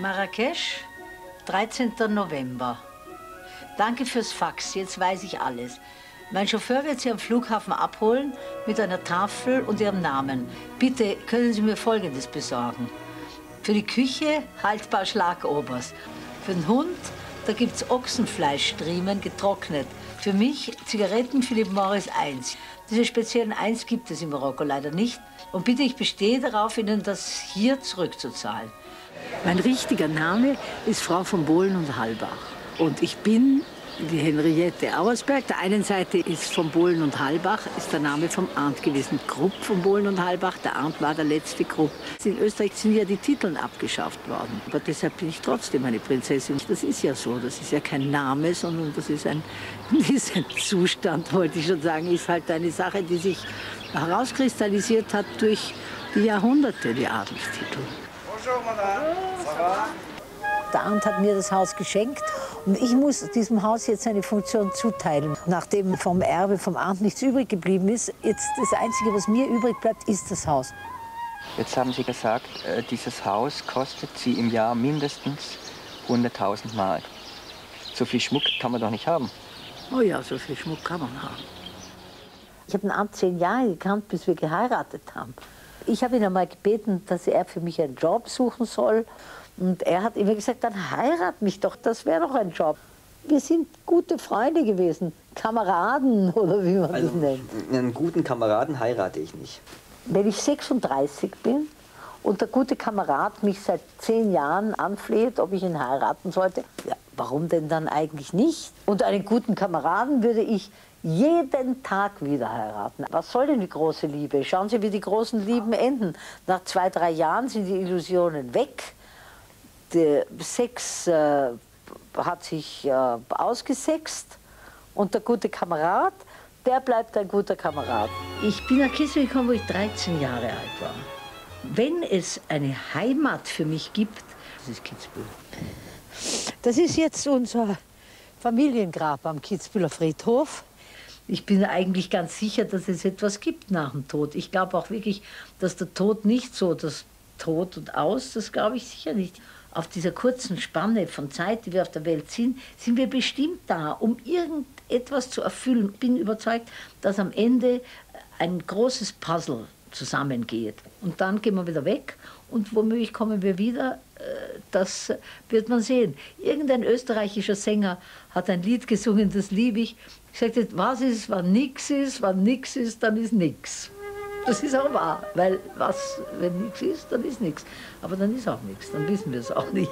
Marrakesch, 13. November. Danke fürs Fax, jetzt weiß ich alles. Mein Chauffeur wird Sie am Flughafen abholen mit einer Tafel und Ihrem Namen. Bitte können Sie mir Folgendes besorgen. Für die Küche haltbar Schlagobers. Für den Hund, da gibt's Ochsenfleischstriemen getrocknet. Für mich Zigaretten Philipp Morris 1. Diese speziellen 1 gibt es in Marokko leider nicht. Und bitte, ich bestehe darauf, Ihnen das hier zurückzuzahlen. Mein richtiger Name ist Frau von Bohlen und Halbach. Und ich bin die Henriette Auersberg. Der einen Seite ist von Bohlen und Halbach, ist der Name vom Arndt gewesen. Krupp von Bohlen und Halbach, der Arndt war der letzte Krupp. In Österreich sind ja die Titel abgeschafft worden. Aber deshalb bin ich trotzdem eine Prinzessin. Das ist ja so, das ist ja kein Name, sondern das ist ein Zustand, wollte ich schon sagen. Ist halt eine Sache, die sich herauskristallisiert hat durch die Jahrhunderte, die Adelstitel. Bonjour, madame. Ça va? Der Arndt hat mir das Haus geschenkt und ich muss diesem Haus jetzt eine Funktion zuteilen. Nachdem vom Erbe, vom Arndt nichts übrig geblieben ist, jetzt das Einzige, was mir übrig bleibt, ist das Haus. Jetzt haben Sie gesagt, dieses Haus kostet Sie im Jahr mindestens 100.000 Mark. So viel Schmuck kann man doch nicht haben. Oh ja, so viel Schmuck kann man haben. Ich habe den Arndt 10 Jahre gekannt, bis wir geheiratet haben. Ich habe ihn einmal gebeten, dass er für mich einen Job suchen soll. Und er hat immer gesagt, dann heirat mich doch, das wäre doch ein Job. Wir sind gute Freunde gewesen, Kameraden oder wie man das nennt. Einen guten Kameraden heirate ich nicht. Wenn ich 36 bin und der gute Kamerad mich seit 10 Jahren anfleht, ob ich ihn heiraten sollte, ja, warum denn dann eigentlich nicht? Und einen guten Kameraden würde ich jeden Tag wieder heiraten. Was soll denn die große Liebe? Schauen Sie, wie die großen Lieben enden. Nach 2, 3 Jahren sind die Illusionen weg. Der Sex hat sich ausgesext und der gute Kamerad, der bleibt ein guter Kamerad. Ich bin nach Kitzbühel gekommen, wo ich 13 Jahre alt war. Wenn es eine Heimat für mich gibt, das ist Kitzbühel. Das ist jetzt unser Familiengrab am Kitzbüheler Friedhof. Ich bin eigentlich ganz sicher, dass es etwas gibt nach dem Tod. Ich glaube auch wirklich, dass der Tod nicht so, das Tod und Aus, das glaube ich sicher nicht. Auf dieser kurzen Spanne von Zeit, die wir auf der Welt sind, sind wir bestimmt da, um irgendetwas zu erfüllen. Ich bin überzeugt, dass am Ende ein großes Puzzle zusammengeht. Und dann gehen wir wieder weg und womöglich kommen wir wieder. Das wird man sehen. Irgendein österreichischer Sänger hat ein Lied gesungen, das liebe ich. Ich sagte, was ist, wann nichts ist, wann nichts ist, dann ist nichts. Das ist auch wahr, weil was, wenn nichts ist, dann ist nichts. Aber dann ist auch nichts, dann wissen wir es auch nicht.